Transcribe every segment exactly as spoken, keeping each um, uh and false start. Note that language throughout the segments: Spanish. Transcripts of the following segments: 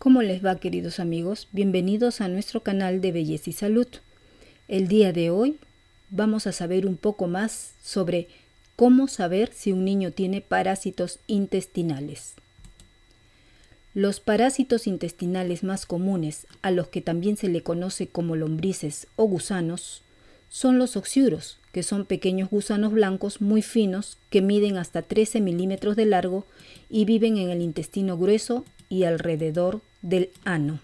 ¿Cómo les va, queridos amigos? Bienvenidos a nuestro canal de Belleza y Salud. El día de hoy vamos a saber un poco más sobre cómo saber si un niño tiene parásitos intestinales. Los parásitos intestinales más comunes, a los que también se le conoce como lombrices o gusanos, son los oxiuros, que son pequeños gusanos blancos muy finos que miden hasta trece milímetros de largo y viven en el intestino grueso y alrededor del ano.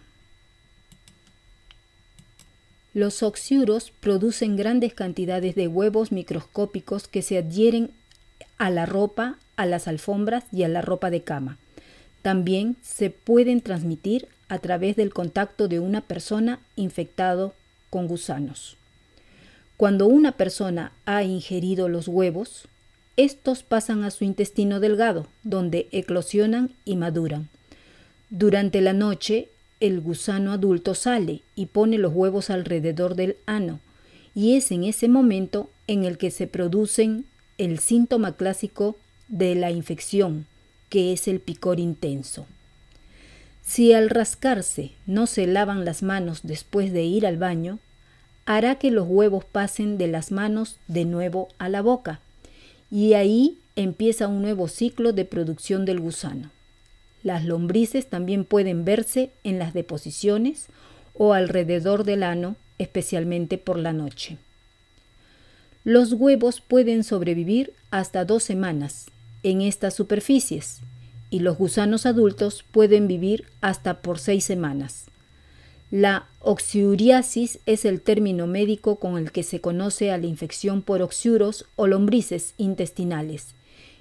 Los oxiuros producen grandes cantidades de huevos microscópicos que se adhieren a la ropa, a las alfombras y a la ropa de cama. También se pueden transmitir a través del contacto de una persona infectada con gusanos. Cuando una persona ha ingerido los huevos, estos pasan a su intestino delgado, donde eclosionan y maduran. Durante la noche, el gusano adulto sale y pone los huevos alrededor del ano, y es en ese momento en el que se producen el síntoma clásico de la infección, que es el picor intenso. Si al rascarse no se lavan las manos después de ir al baño, hará que los huevos pasen de las manos de nuevo a la boca, y ahí empieza un nuevo ciclo de producción del gusano. Las lombrices también pueden verse en las deposiciones o alrededor del ano, especialmente por la noche. Los huevos pueden sobrevivir hasta dos semanas en estas superficies, y los gusanos adultos pueden vivir hasta por seis semanas. La oxiuriasis es el término médico con el que se conoce a la infección por oxiuros o lombrices intestinales,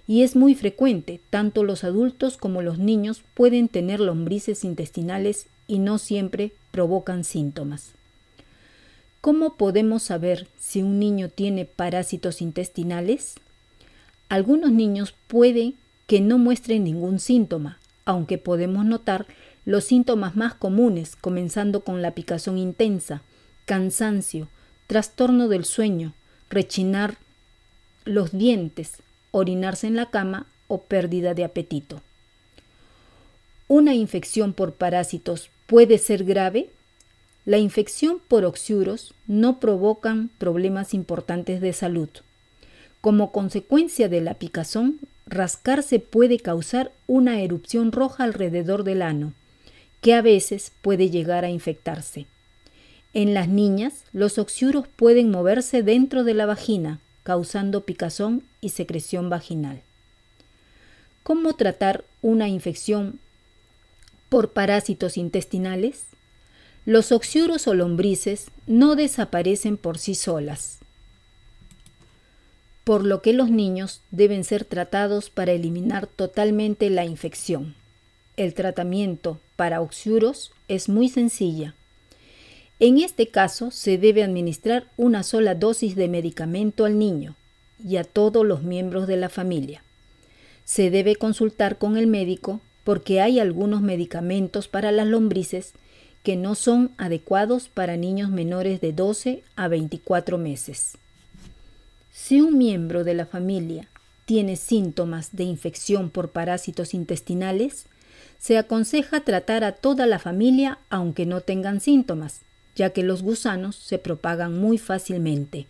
y es muy frecuente. Tanto los adultos como los niños pueden tener lombrices intestinales y no siempre provocan síntomas. ¿Cómo podemos saber si un niño tiene parásitos intestinales? Algunos niños pueden que no muestren ningún síntoma, aunque podemos notar los síntomas más comunes, comenzando con la picazón intensa, cansancio, trastorno del sueño, rechinar los dientes, orinarse en la cama o pérdida de apetito. ¿Una infección por parásitos puede ser grave? La infección por oxiuros no provocan problemas importantes de salud. Como consecuencia de la picazón, rascarse puede causar una erupción roja alrededor del ano, que a veces puede llegar a infectarse. En las niñas, los oxiuros pueden moverse dentro de la vagina, causando picazón y secreción vaginal. ¿Cómo tratar una infección por parásitos intestinales? Los oxiuros o lombrices no desaparecen por sí solas, por lo que los niños deben ser tratados para eliminar totalmente la infección. El tratamiento para oxiuros es muy sencilla. En este caso, se debe administrar una sola dosis de medicamento al niño y a todos los miembros de la familia. Se debe consultar con el médico porque hay algunos medicamentos para las lombrices que no son adecuados para niños menores de doce a veinticuatro meses. Si un miembro de la familia tiene síntomas de infección por parásitos intestinales, se aconseja tratar a toda la familia aunque no tengan síntomas, ya que los gusanos se propagan muy fácilmente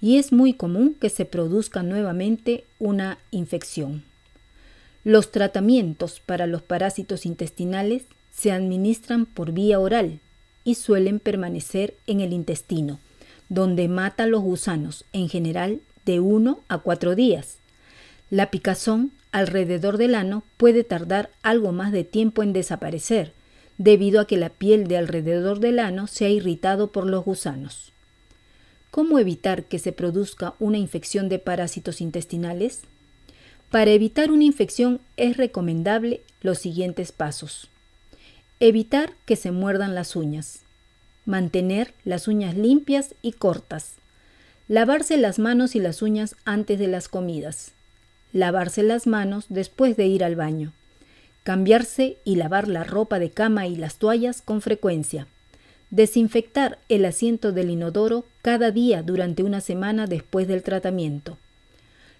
y es muy común que se produzca nuevamente una infección. Los tratamientos para los parásitos intestinales se administran por vía oral y suelen permanecer en el intestino, donde mata los gusanos en general de uno a cuatro días. La picazón alrededor del ano puede tardar algo más de tiempo en desaparecer, debido a que la piel de alrededor del ano se ha irritado por los gusanos. ¿Cómo evitar que se produzca una infección de parásitos intestinales? Para evitar una infección es recomendable los siguientes pasos. Evitar que se muerdan las uñas. Mantener las uñas limpias y cortas. Lavarse las manos y las uñas antes de las comidas. Lavarse las manos después de ir al baño. Cambiarse y lavar la ropa de cama y las toallas con frecuencia. Desinfectar el asiento del inodoro cada día durante una semana después del tratamiento.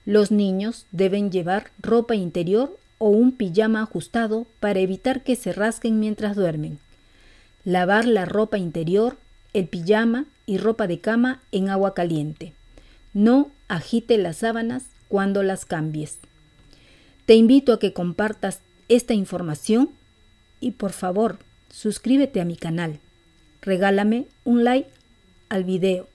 Los niños deben llevar ropa interior o un pijama ajustado para evitar que se rasquen mientras duermen. Lavar la ropa interior, el pijama y ropa de cama en agua caliente. No agite las sábanas cuando las cambies. Te invito a que compartas esta información y por favor, suscríbete a mi canal. Regálame un like al video.